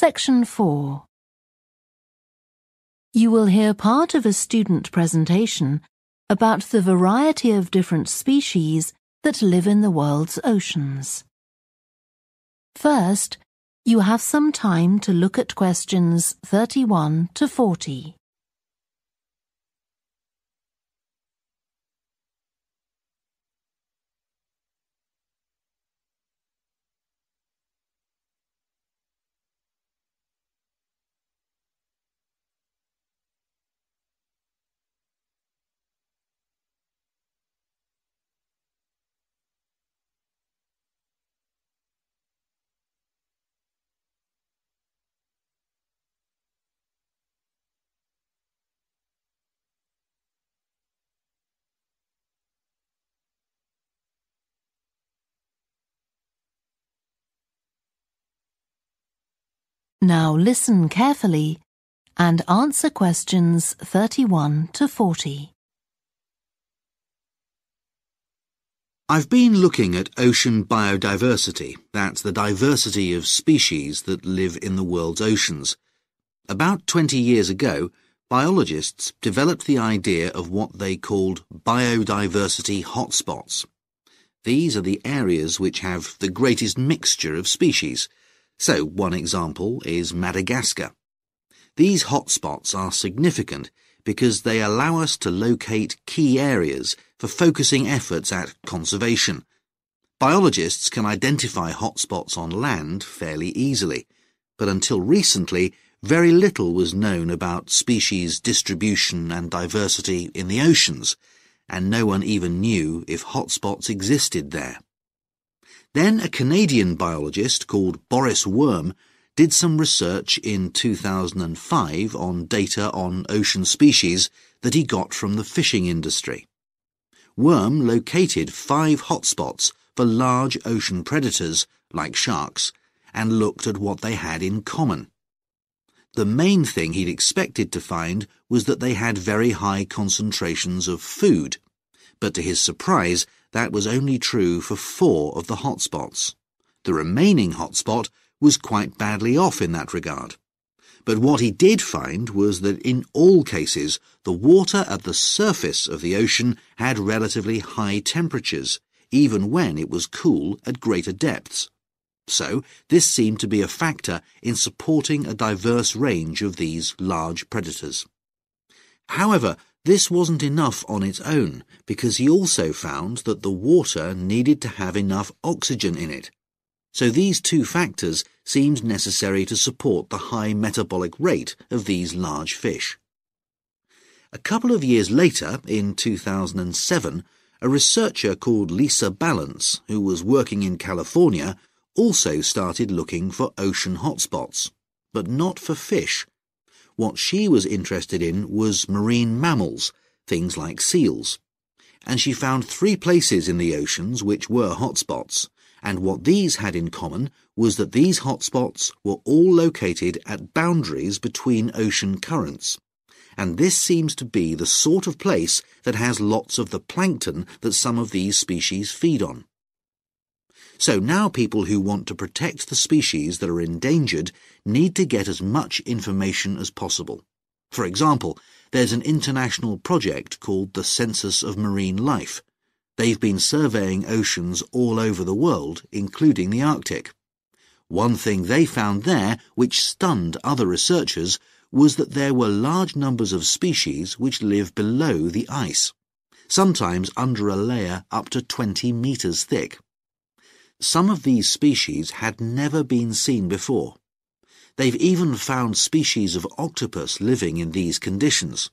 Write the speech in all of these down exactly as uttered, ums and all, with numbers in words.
Section four. You will hear part of a student presentation about the variety of different species that live in the world's oceans. First, you have some time to look at questions thirty-one to forty. Now listen carefully and answer questions thirty-one to forty. I've been looking at ocean biodiversity, that's the diversity of species that live in the world's oceans. About twenty years ago, biologists developed the idea of what they called biodiversity hotspots. These are the areas which have the greatest mixture of species. So, one example is Madagascar. These hotspots are significant because they allow us to locate key areas for focusing efforts at conservation. Biologists can identify hotspots on land fairly easily, but until recently, very little was known about species distribution and diversity in the oceans, and no one even knew if hotspots existed there. Then a Canadian biologist called Boris Worm did some research in two thousand five on data on ocean species that he got from the fishing industry. Worm located five hotspots for large ocean predators, like sharks, and looked at what they had in common. The main thing he'd expected to find was that they had very high concentrations of food, but to his surprise, that was only true for four of the hotspots. The remaining hotspot was quite badly off in that regard. But what he did find was that in all cases, the water at the surface of the ocean had relatively high temperatures, even when it was cool at greater depths. So, this seemed to be a factor in supporting a diverse range of these large predators. However, this wasn't enough on its own, because he also found that the water needed to have enough oxygen in it. So these two factors seemed necessary to support the high metabolic rate of these large fish. A couple of years later, in two thousand seven, a researcher called Lisa Ballance, who was working in California, also started looking for ocean hotspots, but not for fish. What she was interested in was marine mammals, things like seals. And she found three places in the oceans which were hotspots, and what these had in common was that these hotspots were all located at boundaries between ocean currents. And this seems to be the sort of place that has lots of the plankton that some of these species feed on. So now people who want to protect the species that are endangered need to get as much information as possible. For example, there's an international project called the Census of Marine Life. They've been surveying oceans all over the world, including the Arctic. One thing they found there, which stunned other researchers, was that there were large numbers of species which live below the ice, sometimes under a layer up to twenty meters thick. Some of these species had never been seen before. They've even found species of octopus living in these conditions.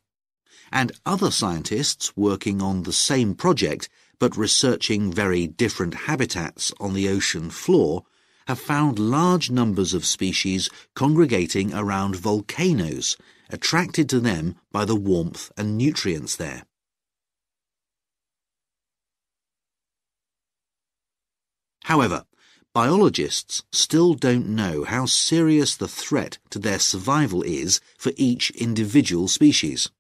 And other scientists working on the same project, but researching very different habitats on the ocean floor, have found large numbers of species congregating around volcanoes, attracted to them by the warmth and nutrients there. However, biologists still don't know how serious the threat to their survival is for each individual species.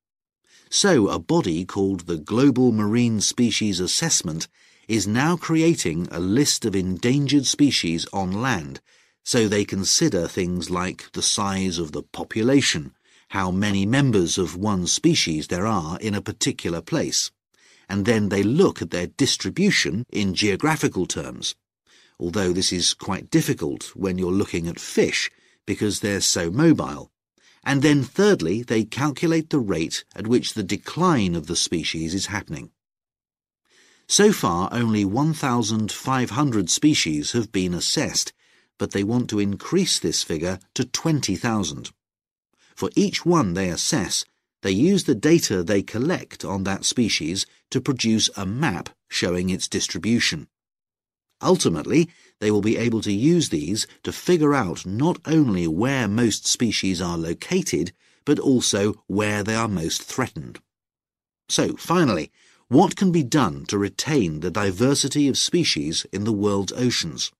So a body called the Global Marine Species Assessment is now creating a list of endangered species on land, so they consider things like the size of the population, how many members of one species there are in a particular place, and then they look at their distribution in geographical terms, although this is quite difficult when you're looking at fish because they're so mobile. And then thirdly, they calculate the rate at which the decline of the species is happening. So far, only one thousand five hundred species have been assessed, but they want to increase this figure to twenty thousand. For each one they assess, they use the data they collect on that species to produce a map showing its distribution. Ultimately, they will be able to use these to figure out not only where most species are located, but also where they are most threatened. So, finally, what can be done to retain the diversity of species in the world's oceans?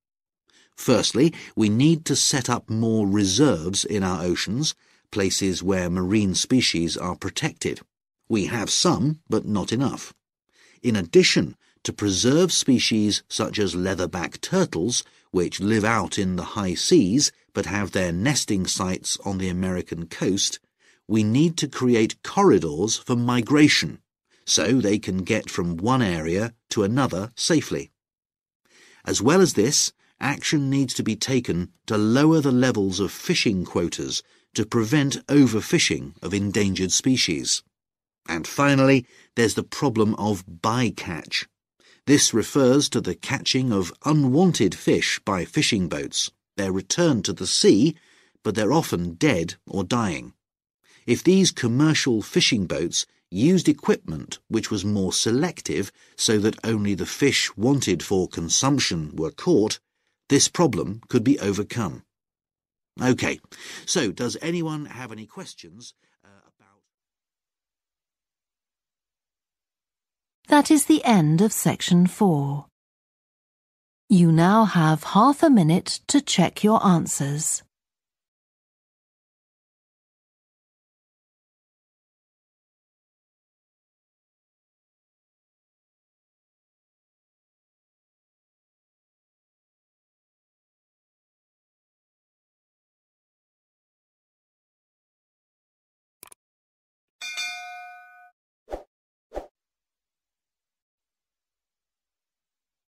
Firstly, we need to set up more reserves in our oceans, places where marine species are protected. We have some, but not enough. In addition, to preserve species such as leatherback turtles, which live out in the high seas but have their nesting sites on the American coast, we need to create corridors for migration, so they can get from one area to another safely. As well as this, action needs to be taken to lower the levels of fishing quotas to prevent overfishing of endangered species. And finally, there's the problem of bycatch. This refers to the catching of unwanted fish by fishing boats. They're returned to the sea, but they're often dead or dying. If these commercial fishing boats used equipment which was more selective so that only the fish wanted for consumption were caught, this problem could be overcome. Okay, so does anyone have any questions? That is the end of section four. You now have half a minute to check your answers.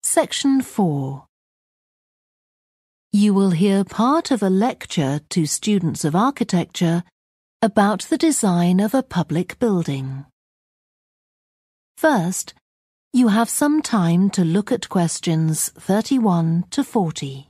Section four. You will hear part of a lecture to students of architecture about the design of a public building. First, you have some time to look at questions thirty-one to forty.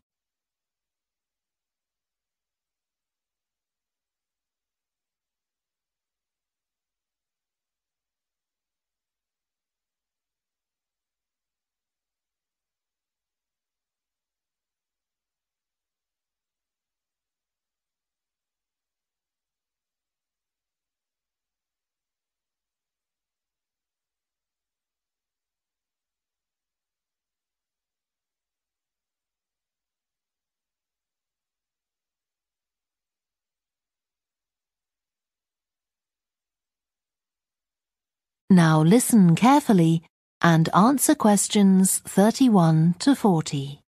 Now listen carefully and answer questions thirty-one to forty.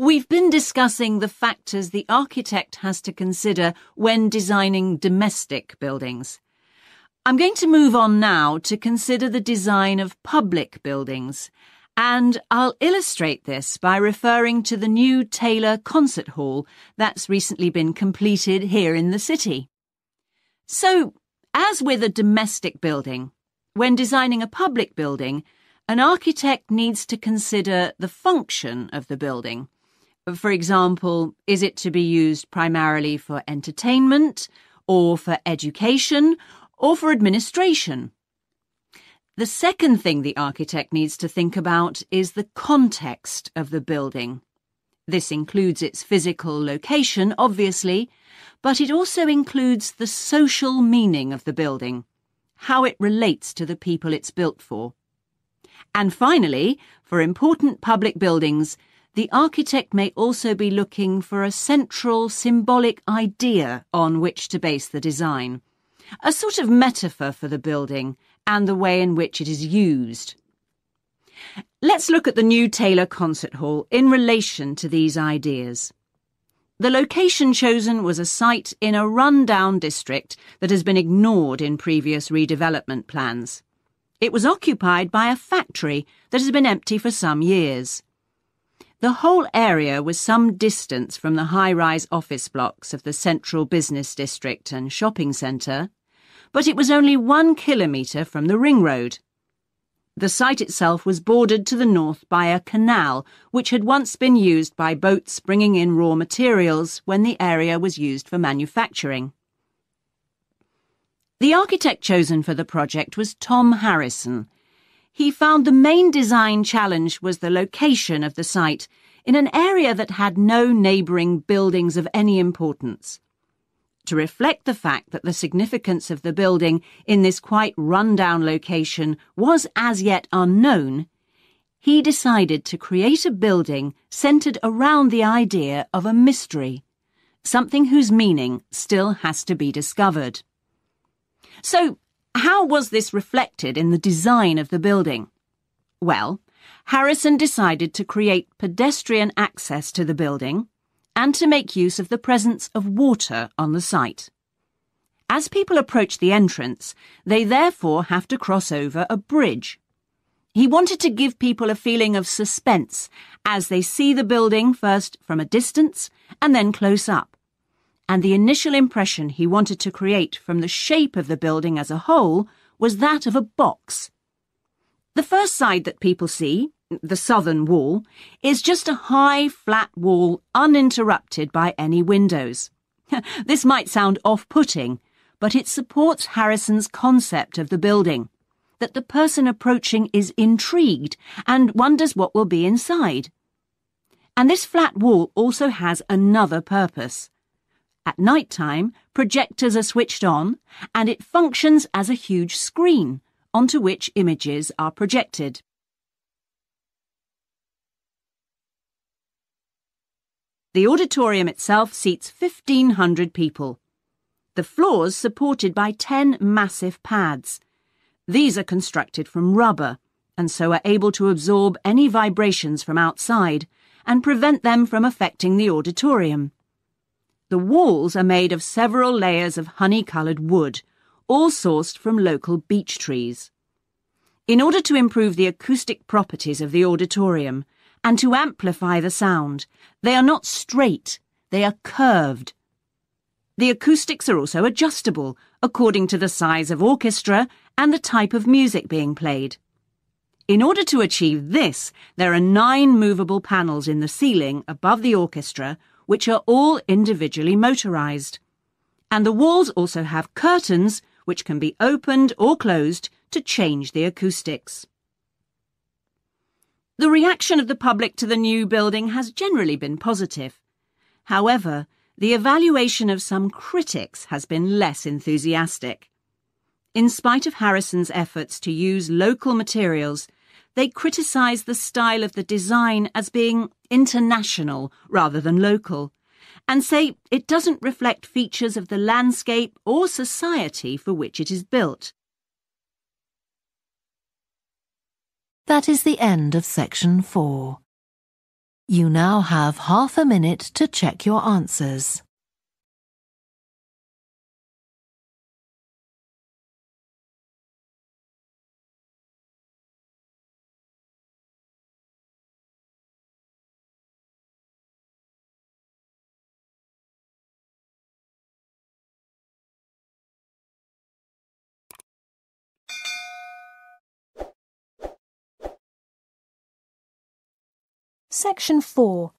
We've been discussing the factors the architect has to consider when designing domestic buildings. I'm going to move on now to consider the design of public buildings, and I'll illustrate this by referring to the new Taylor Concert Hall that's recently been completed here in the city. So, as with a domestic building, when designing a public building, an architect needs to consider the function of the building. For example, is it to be used primarily for entertainment, or for education, or for administration? The second thing the architect needs to think about is the context of the building. This includes its physical location, obviously, but it also includes the social meaning of the building, how it relates to the people it's built for. And finally, for important public buildings, the architect may also be looking for a central symbolic idea on which to base the design, a sort of metaphor for the building and the way in which it is used. Let's look at the new Taylor Concert Hall in relation to these ideas. The location chosen was a site in a run-down district that has been ignored in previous redevelopment plans. It was occupied by a factory that has been empty for some years. The whole area was some distance from the high-rise office blocks of the central business district and shopping centre, but it was only one kilometre from the ring road. The site itself was bordered to the north by a canal, which had once been used by boats bringing in raw materials when the area was used for manufacturing. The architect chosen for the project was Tom Harrison. He found the main design challenge was the location of the site, in an area that had no neighbouring buildings of any importance. To reflect the fact that the significance of the building in this quite run-down location was as yet unknown, he decided to create a building centred around the idea of a mystery, something whose meaning still has to be discovered. So, how was this reflected in the design of the building? Well, Harrison decided to create pedestrian access to the building, and to make use of the presence of water on the site. As people approach the entrance, they therefore have to cross over a bridge. He wanted to give people a feeling of suspense as they see the building first from a distance and then close up. And the initial impression he wanted to create from the shape of the building as a whole was that of a box. The first side that people see, the southern wall, is just a high, flat wall uninterrupted by any windows. This might sound off-putting, but it supports Harrison's concept of the building, that the person approaching is intrigued and wonders what will be inside. And this flat wall also has another purpose. At night time, projectors are switched on, and it functions as a huge screen onto which images are projected. The auditorium itself seats fifteen hundred people. The floor's supported by ten massive pads. These are constructed from rubber and so are able to absorb any vibrations from outside and prevent them from affecting the auditorium. The walls are made of several layers of honey-coloured wood, all sourced from local beech trees. In order to improve the acoustic properties of the auditorium, and to amplify the sound, they are not straight, they are curved. The acoustics are also adjustable, according to the size of orchestra and the type of music being played. In order to achieve this, there are nine movable panels in the ceiling above the orchestra, which are all individually motorized. And the walls also have curtains, which can be opened or closed to change the acoustics. The reaction of the public to the new building has generally been positive. However, the evaluation of some critics has been less enthusiastic. In spite of Harrison's efforts to use local materials, they criticise the style of the design as being international rather than local, and say it doesn't reflect features of the landscape or society for which it is built. That is the end of section four. You now have half a minute to check your answers. Section four.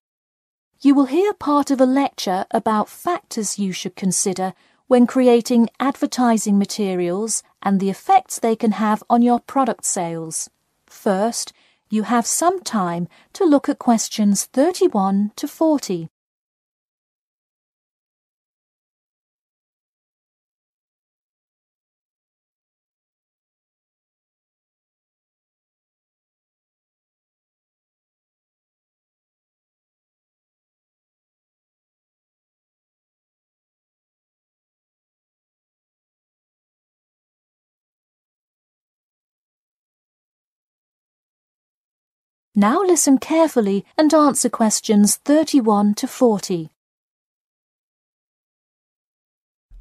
You will hear part of a lecture about factors you should consider when creating advertising materials and the effects they can have on your product sales. First, you have some time to look at questions thirty-one to forty. Now listen carefully and answer questions thirty-one to forty.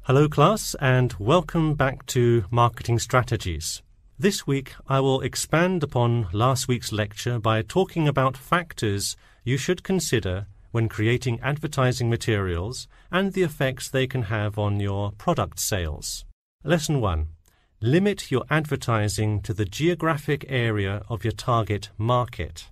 Hello class, and welcome back to Marketing Strategies. This week I will expand upon last week's lecture by talking about factors you should consider when creating advertising materials and the effects they can have on your product sales. Lesson one. Limit your advertising to the geographic area of your target market.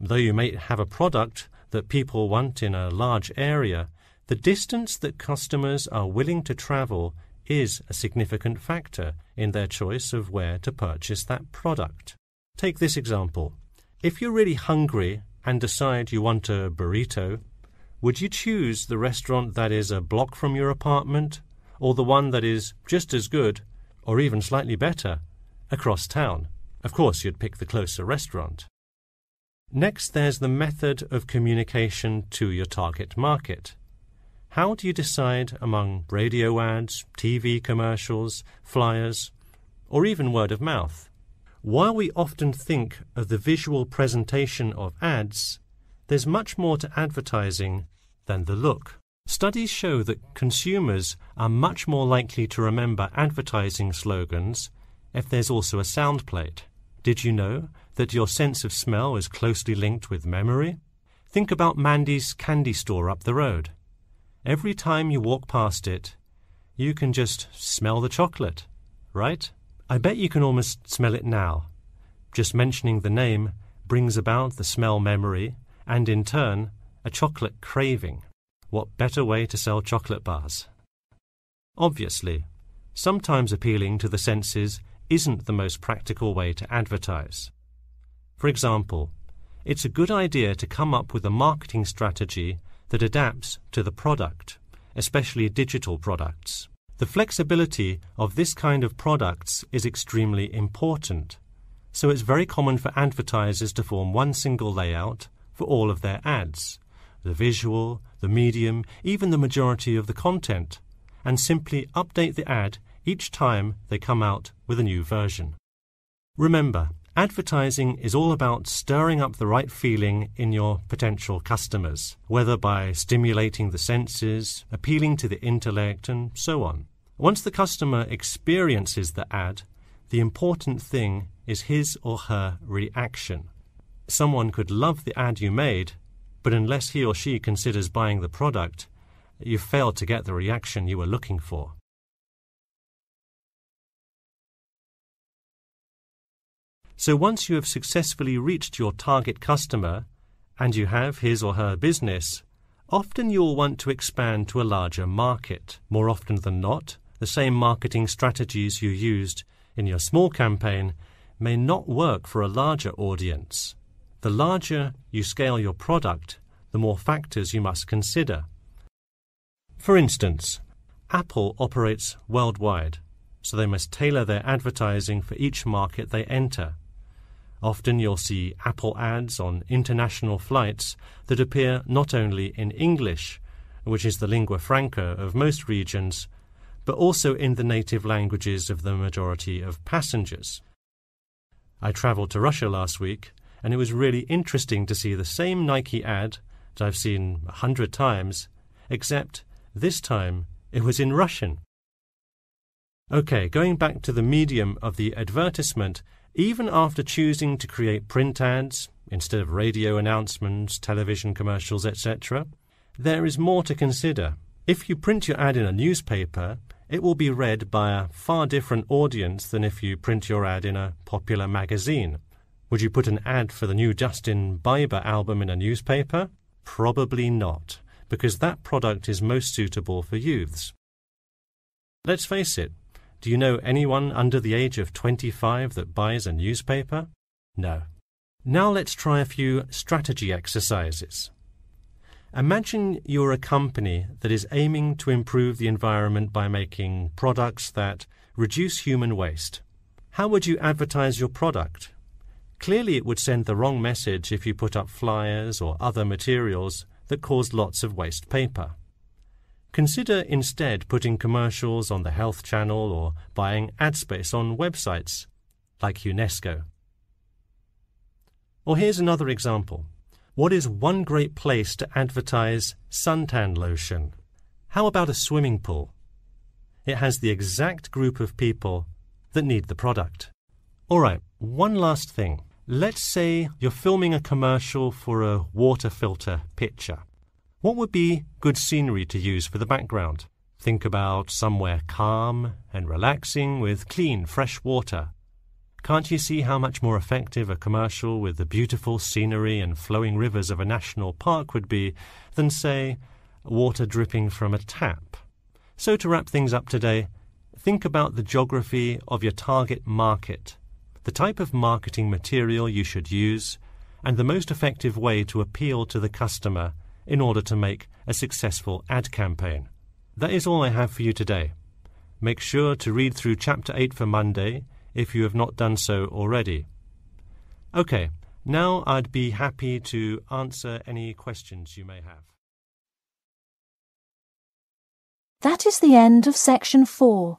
Though you may have a product that people want in a large area, the distance that customers are willing to travel is a significant factor in their choice of where to purchase that product. Take this example. If you're really hungry and decide you want a burrito, would you choose the restaurant that is a block from your apartment, or the one that is just as good or even slightly better across town? Of course, you'd pick the closer restaurant. Next, there's the method of communication to your target market. How do you decide among radio ads, T V commercials, flyers, or even word of mouth? While we often think of the visual presentation of ads, there's much more to advertising than the look. Studies show that consumers are much more likely to remember advertising slogans if there's also a sound plate. Did you know that your sense of smell is closely linked with memory? Think about Mandy's candy store up the road. Every time you walk past it, you can just smell the chocolate, right? I bet you can almost smell it now. Just mentioning the name brings about the smell memory and, in turn, a chocolate craving. What better way to sell chocolate bars? Obviously, sometimes appealing to the senses isn't the most practical way to advertise. For example, it's a good idea to come up with a marketing strategy that adapts to the product, especially digital products. The flexibility of this kind of products is extremely important, so it's very common for advertisers to form one single layout for all of their ads, the visual, the medium, even the majority of the content, and simply update the ad each time they come out with a new version. Remember, advertising is all about stirring up the right feeling in your potential customers, whether by stimulating the senses, appealing to the intellect, and so on. Once the customer experiences the ad, the important thing is his or her reaction. Someone could love the ad you made, but unless he or she considers buying the product, you fail to get the reaction you were looking for. So once you have successfully reached your target customer and you have his or her business, often you'll want to expand to a larger market. More often than not, the same marketing strategies you used in your small campaign may not work for a larger audience. The larger you scale your product, the more factors you must consider. For instance, Apple operates worldwide, so they must tailor their advertising for each market they enter. Often you'll see Apple ads on international flights that appear not only in English, which is the lingua franca of most regions, but also in the native languages of the majority of passengers. I travelled to Russia last week, and it was really interesting to see the same Nike ad that I've seen a hundred times, except this time it was in Russian. Okay, going back to the medium of the advertisement, even after choosing to create print ads instead of radio announcements, television commercials, et cetera, there is more to consider. If you print your ad in a newspaper, it will be read by a far different audience than if you print your ad in a popular magazine. Would you put an ad for the new Justin Bieber album in a newspaper? Probably not, because that product is most suitable for youths. Let's face it, do you know anyone under the age of twenty-five that buys a newspaper? No. Now let's try a few strategy exercises. Imagine you're a company that is aiming to improve the environment by making products that reduce human waste. How would you advertise your product? Clearly, it would send the wrong message if you put up flyers or other materials that cause lots of waste paper. Consider instead putting commercials on the Health Channel or buying ad space on websites like UNESCO. Or here's another example. What is one great place to advertise suntan lotion? How about a swimming pool? It has the exact group of people that need the product. All right, one last thing. Let's say you're filming a commercial for a water filter picture. What would be good scenery to use for the background? Think about somewhere calm and relaxing with clean, fresh water. Can't you see how much more effective a commercial with the beautiful scenery and flowing rivers of a national park would be than, say, water dripping from a tap? So to wrap things up today, think about the geography of your target market, the type of marketing material you should use, and the most effective way to appeal to the customer in order to make a successful ad campaign. That is all I have for you today. Make sure to read through Chapter eight for Monday if you have not done so already. Okay, now I'd be happy to answer any questions you may have. That is the end of Section four.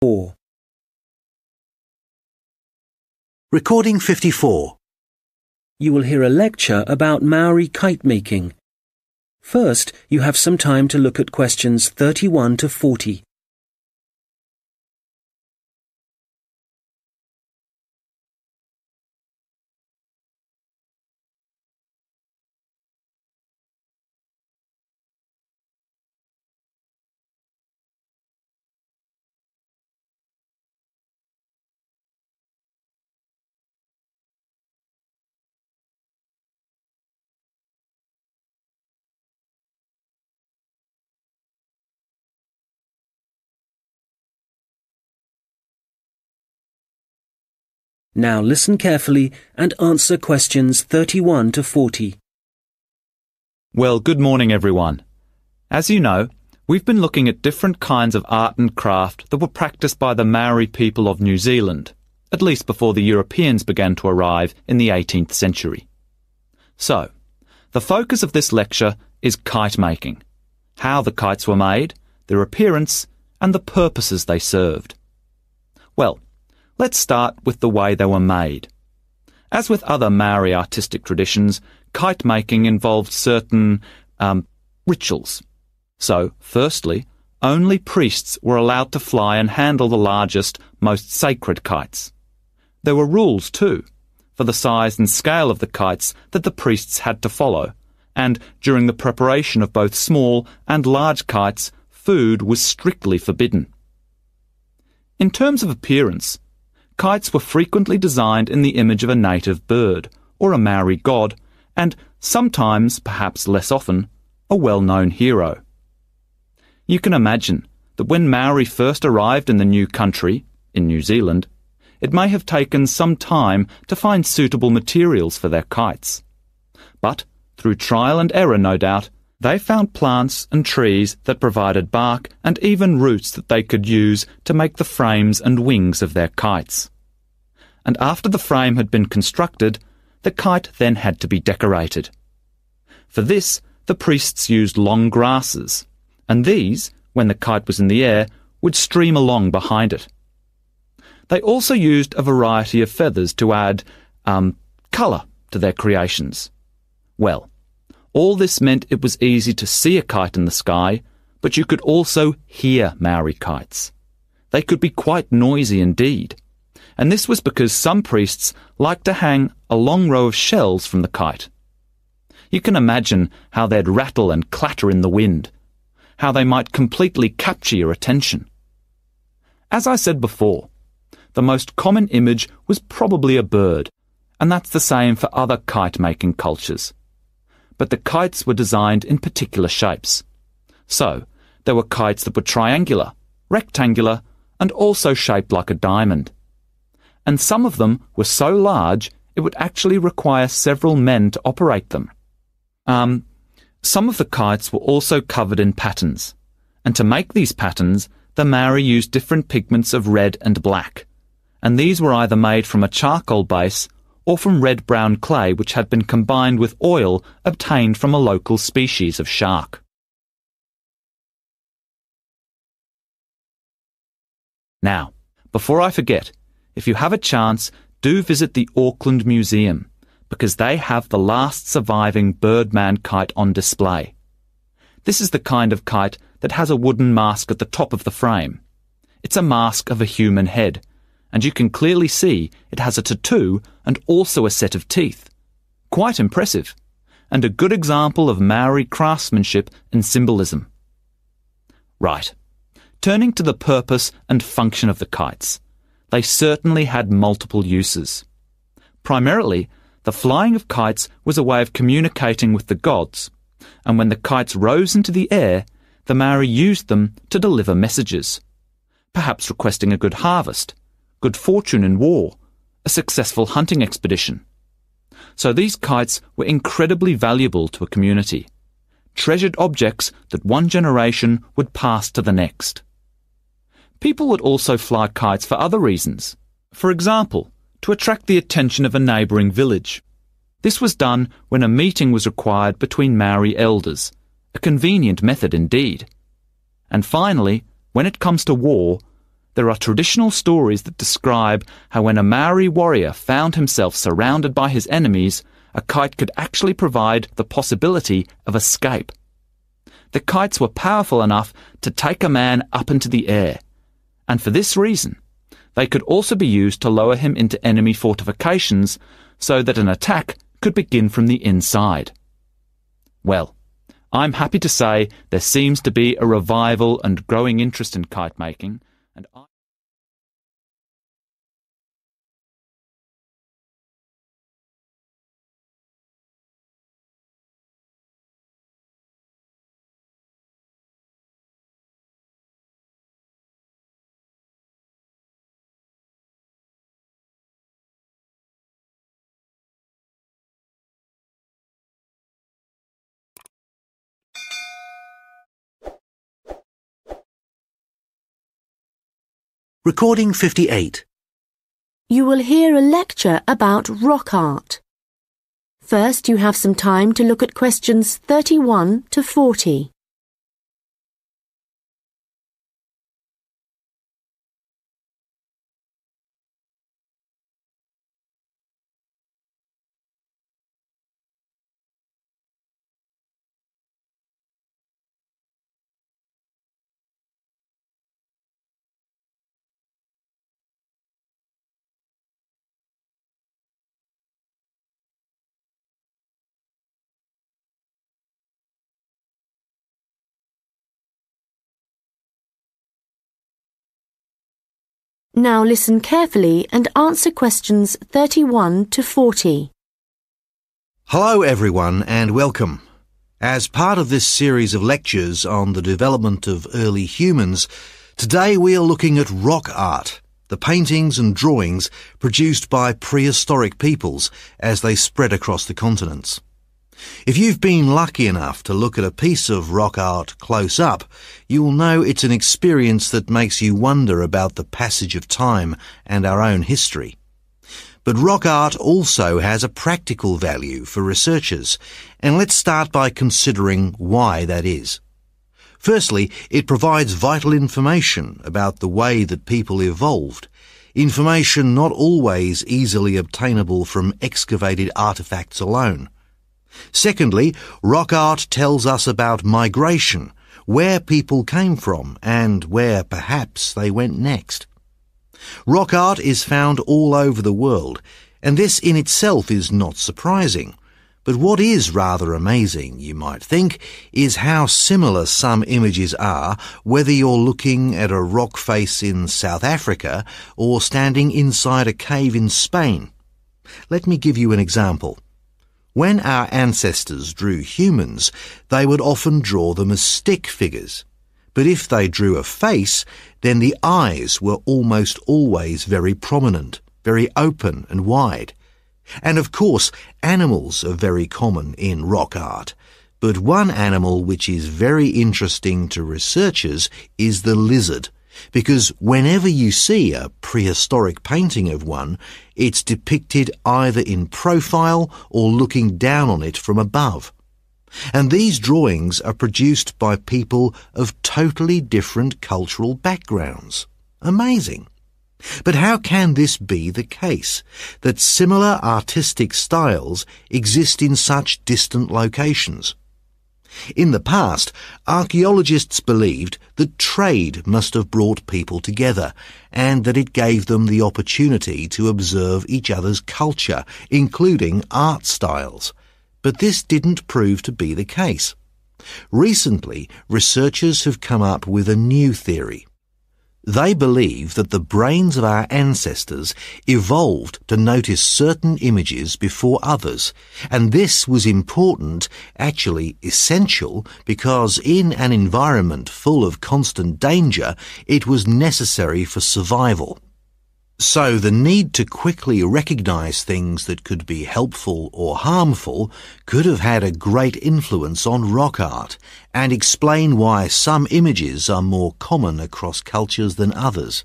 Four. Recording fifty-four. You will hear a lecture about Maori kite making. First, you have some time to look at questions thirty-one to forty. Now listen carefully and answer questions thirty-one to forty. Well, good morning, everyone. As you know, we've been looking at different kinds of art and craft that were practiced by the Maori people of New Zealand, at least before the Europeans began to arrive in the eighteenth century. So, the focus of this lecture is kite making, how the kites were made, their appearance, and the purposes they served. Well, let's start with the way they were made. As with other Maori artistic traditions, kite making involved certain um, rituals. So, firstly, only priests were allowed to fly and handle the largest, most sacred kites. There were rules, too, for the size and scale of the kites that the priests had to follow, and during the preparation of both small and large kites, food was strictly forbidden. In terms of appearance, kites were frequently designed in the image of a native bird, or a Maori god, and sometimes, perhaps less often, a well-known hero. You can imagine that when Maori first arrived in the new country, in New Zealand, it may have taken some time to find suitable materials for their kites. But, through trial and error no doubt, they found plants and trees that provided bark and even roots that they could use to make the frames and wings of their kites. And after the frame had been constructed, the kite then had to be decorated. For this, the priests used long grasses, and these, when the kite was in the air, would stream along behind it. They also used a variety of feathers to add, um, colour to their creations. Well, all this meant it was easy to see a kite in the sky, but you could also hear Maori kites. They could be quite noisy indeed, and this was because some priests liked to hang a long row of shells from the kite. You can imagine how they'd rattle and clatter in the wind, how they might completely capture your attention. As I said before, the most common image was probably a bird, and that's the same for other kite-making cultures. But the kites were designed in particular shapes. So, there were kites that were triangular, rectangular, and also shaped like a diamond. And some of them were so large it would actually require several men to operate them. Um, some of the kites were also covered in patterns, and to make these patterns, the Maori used different pigments of red and black, and these were either made from a charcoal base or from red-brown clay which had been combined with oil obtained from a local species of shark. Now, before I forget, if you have a chance, do visit the Auckland Museum, because they have the last surviving Birdman kite on display. This is the kind of kite that has a wooden mask at the top of the frame. It's a mask of a human head, and you can clearly see it has a tattoo and also a set of teeth. Quite impressive, and a good example of Maori craftsmanship and symbolism. Right. Turning to the purpose and function of the kites, they certainly had multiple uses. Primarily, the flying of kites was a way of communicating with the gods, and when the kites rose into the air, the Maori used them to deliver messages, perhaps requesting a good harvest, good fortune in war, a successful hunting expedition. So these kites were incredibly valuable to a community, treasured objects that one generation would pass to the next. People would also fly kites for other reasons, for example, to attract the attention of a neighbouring village. This was done when a meeting was required between Maori elders, a convenient method indeed. And finally, when it comes to war, there are traditional stories that describe how when a Maori warrior found himself surrounded by his enemies, a kite could actually provide the possibility of escape. The kites were powerful enough to take a man up into the air, and for this reason, they could also be used to lower him into enemy fortifications so that an attack could begin from the inside. Well, I'm happy to say there seems to be a revival and growing interest in kite making. And I Recording fifty-eight. You will hear a lecture about rock art. First, you have some time to look at questions thirty-one to forty. Now listen carefully and answer questions thirty-one to forty. Hello everyone and welcome. As part of this series of lectures on the development of early humans, today we are looking at rock art, the paintings and drawings produced by prehistoric peoples as they spread across the continents. If you've been lucky enough to look at a piece of rock art close up, you'll know it's an experience that makes you wonder about the passage of time and our own history. But rock art also has a practical value for researchers, and let's start by considering why that is. Firstly, it provides vital information about the way that people evolved, information not always easily obtainable from excavated artefacts alone. Secondly, rock art tells us about migration, where people came from and where perhaps they went next. Rock art is found all over the world, and this in itself is not surprising. But what is rather amazing, you might think, is how similar some images are, whether you're looking at a rock face in South Africa or standing inside a cave in Spain. Let me give you an example. When our ancestors drew humans, they would often draw them as stick figures. But if they drew a face, then the eyes were almost always very prominent, very open and wide. And of course, animals are very common in rock art. But one animal which is very interesting to researchers is the lizard, because whenever you see a prehistoric painting of one, it's depicted either in profile or looking down on it from above. And these drawings are produced by people of totally different cultural backgrounds. Amazing. But how can this be the case, that similar artistic styles exist in such distant locations? In the past, archaeologists believed that trade must have brought people together, and that it gave them the opportunity to observe each other's culture, including art styles. But this didn't prove to be the case. Recently, researchers have come up with a new theory. They believe that the brains of our ancestors evolved to notice certain images before others, and this was important, actually essential, because in an environment full of constant danger, it was necessary for survival. So the need to quickly recognize things that could be helpful or harmful could have had a great influence on rock art and explain why some images are more common across cultures than others.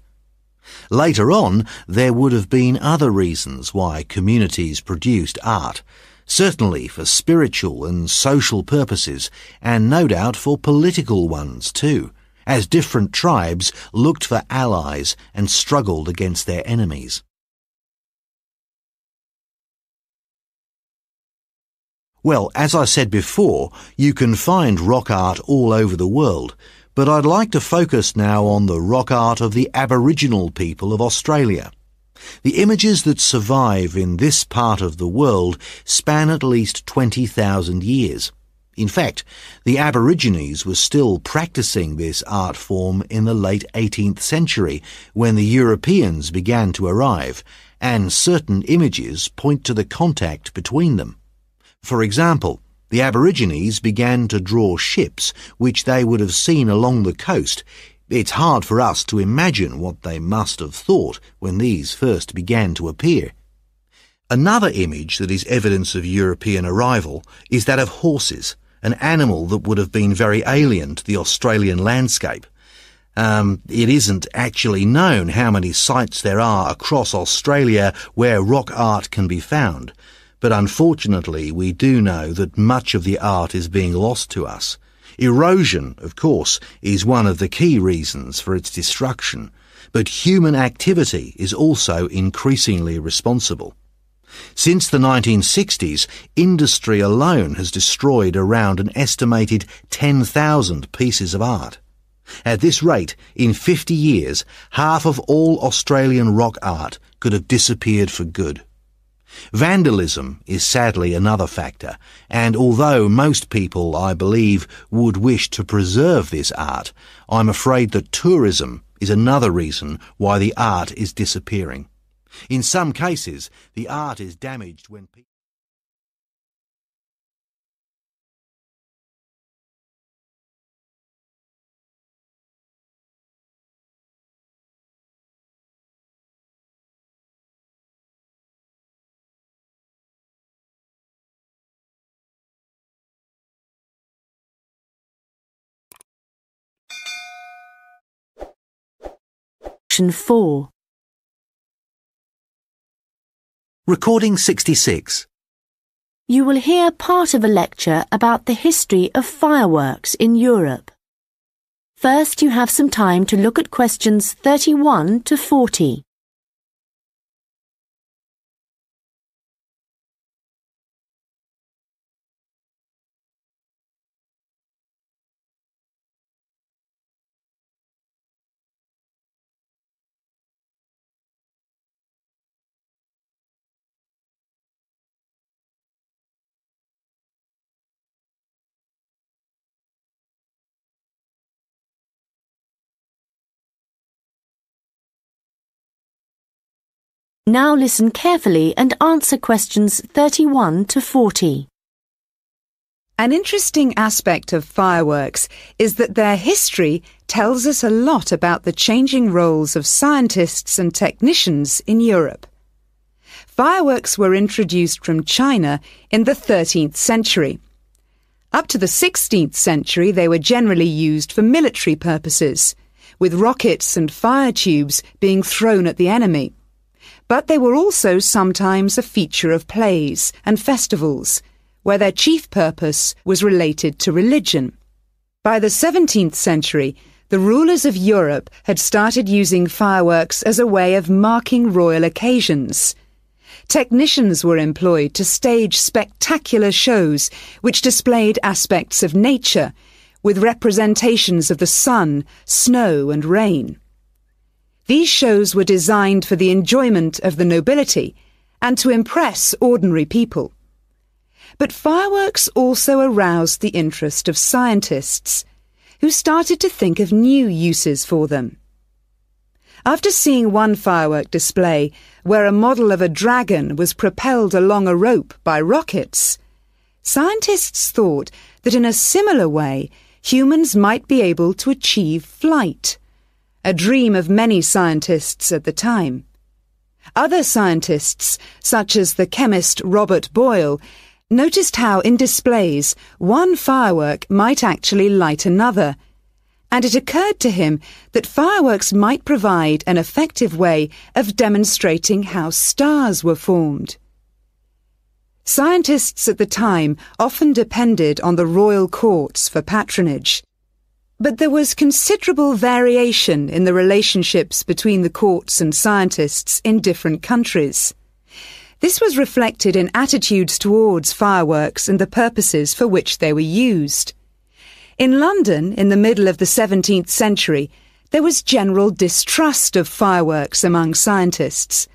Later on, there would have been other reasons why communities produced art, certainly for spiritual and social purposes, and no doubt for political ones too, as different tribes looked for allies and struggled against their enemies. Well, as I said before, you can find rock art all over the world, but I'd like to focus now on the rock art of the Aboriginal people of Australia. The images that survive in this part of the world span at least twenty thousand years. In fact, the Aborigines were still practicing this art form in the late eighteenth century when the Europeans began to arrive, and certain images point to the contact between them. For example, the Aborigines began to draw ships which they would have seen along the coast. It's hard for us to imagine what they must have thought when these first began to appear. Another image that is evidence of European arrival is that of horses, an animal that would have been very alien to the Australian landscape. Um, it isn't actually known how many sites there are across Australia where rock art can be found, but unfortunately we do know that much of the art is being lost to us. Erosion, of course, is one of the key reasons for its destruction, but human activity is also increasingly responsible. Since the nineteen sixties, industry alone has destroyed around an estimated ten thousand pieces of art. At this rate, in fifty years, half of all Australian rock art could have disappeared for good. Vandalism is sadly another factor, and although most people, I believe, would wish to preserve this art, I'm afraid that tourism is another reason why the art is disappearing. In some cases, the art is damaged when people... Section four. Recording sixty-six. You will hear part of a lecture about the history of fireworks in Europe. First, you have some time to look at questions thirty-one to forty. Now listen carefully and answer questions thirty-one to forty. An interesting aspect of fireworks is that their history tells us a lot about the changing roles of scientists and technicians in Europe. fireworks were introduced from China in the thirteenth century. Up to the sixteenth century, they were generally used for military purposes, with rockets and fire tubes being thrown at the enemy. But they were also sometimes a feature of plays and festivals, where their chief purpose was related to religion. By the seventeenth century, the rulers of Europe had started using fireworks as a way of marking royal occasions. Technicians were employed to stage spectacular shows which displayed aspects of nature, with representations of the sun, snow and rain. These shows were designed for the enjoyment of the nobility and to impress ordinary people. But fireworks also aroused the interest of scientists, who started to think of new uses for them. After seeing one firework display where a model of a dragon was propelled along a rope by rockets, scientists thought that in a similar way humans might be able to achieve flight, a dream of many scientists at the time. Other scientists, such as the chemist Robert Boyle, noticed how in displays one firework might actually light another, and it occurred to him that fireworks might provide an effective way of demonstrating how stars were formed. Scientists at the time often depended on the royal courts for patronage, but there was considerable variation in the relationships between the courts and scientists in different countries. This was reflected in attitudes towards fireworks and the purposes for which they were used. In London, in the middle of the seventeenth century, there was general distrust of fireworks among scientists.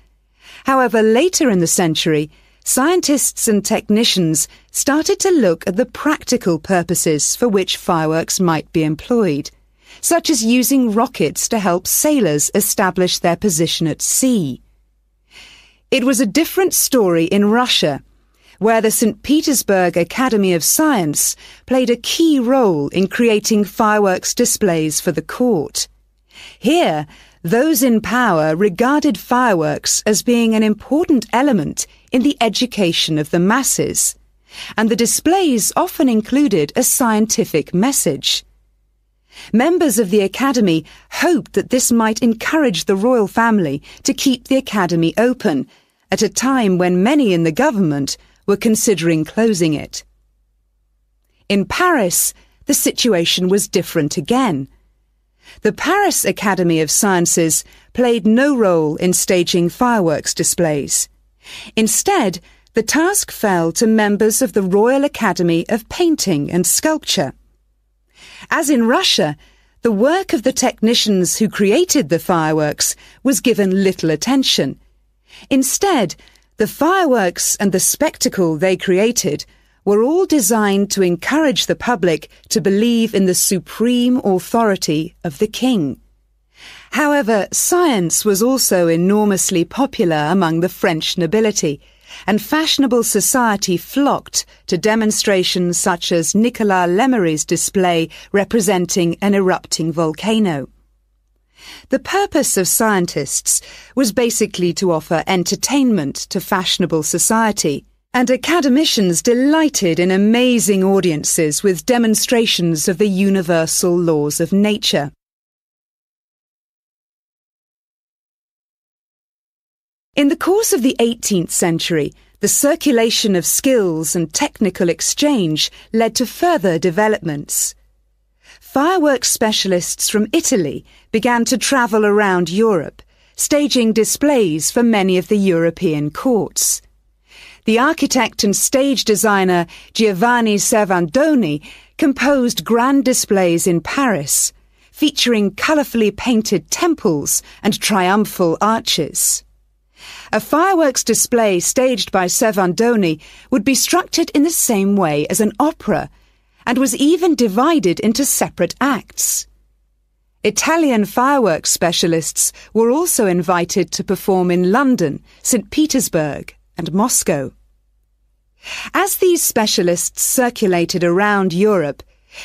However, later in the century, scientists and technicians started to look at the practical purposes for which fireworks might be employed, such as using rockets to help sailors establish their position at sea. It was a different story in Russia, where the Saint Petersburg Academy of Science played a key role in creating fireworks displays for the court. Here, those in power regarded fireworks as being an important element in the education of the masses, and the displays often included a scientific message. Members of the Academy hoped that this might encourage the royal family to keep the Academy open, at a time when many in the government were considering closing it. In Paris, the situation was different again. The Paris Academy of Sciences played no role in staging fireworks displays. Instead, the task fell to members of the Royal Academy of Painting and Sculpture. As in Russia, the work of the technicians who created the fireworks was given little attention. Instead, the fireworks and the spectacle they created were all designed to encourage the public to believe in the supreme authority of the king. However, science was also enormously popular among the French nobility, and fashionable society flocked to demonstrations such as Nicolas Lemery's display representing an erupting volcano. The purpose of scientists was basically to offer entertainment to fashionable society, and academicians delighted in amazing audiences with demonstrations of the universal laws of nature. In the course of the eighteenth century, the circulation of skills and technical exchange led to further developments. Fireworks specialists from Italy began to travel around Europe, staging displays for many of the European courts. The architect and stage designer Giovanni Servandoni composed grand displays in Paris, featuring colourfully painted temples and triumphal arches. A fireworks display staged by Servandoni would be structured in the same way as an opera, and was even divided into separate acts. Italian fireworks specialists were also invited to perform in London, Saint Petersburg, and Moscow. As these specialists circulated around Europe,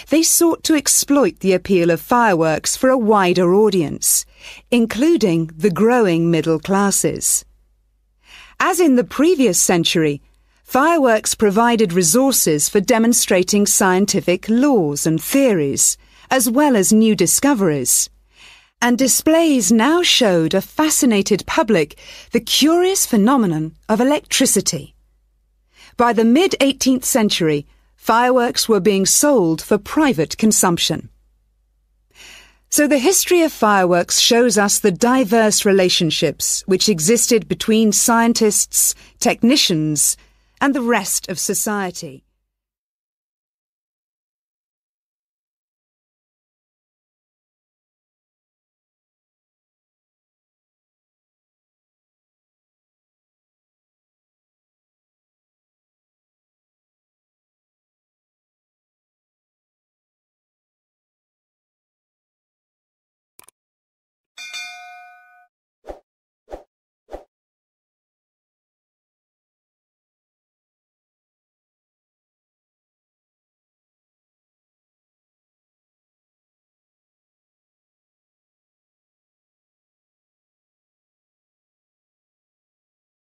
they sought to exploit the appeal of fireworks for a wider audience, including the growing middle classes. As in the previous century, fireworks provided resources for demonstrating scientific laws and theories, as well as new discoveries. And displays now showed a fascinated public the curious phenomenon of electricity. By the mid-eighteenth century, fireworks were being sold for private consumption. So the history of fireworks shows us the diverse relationships which existed between scientists, technicians, and the rest of society.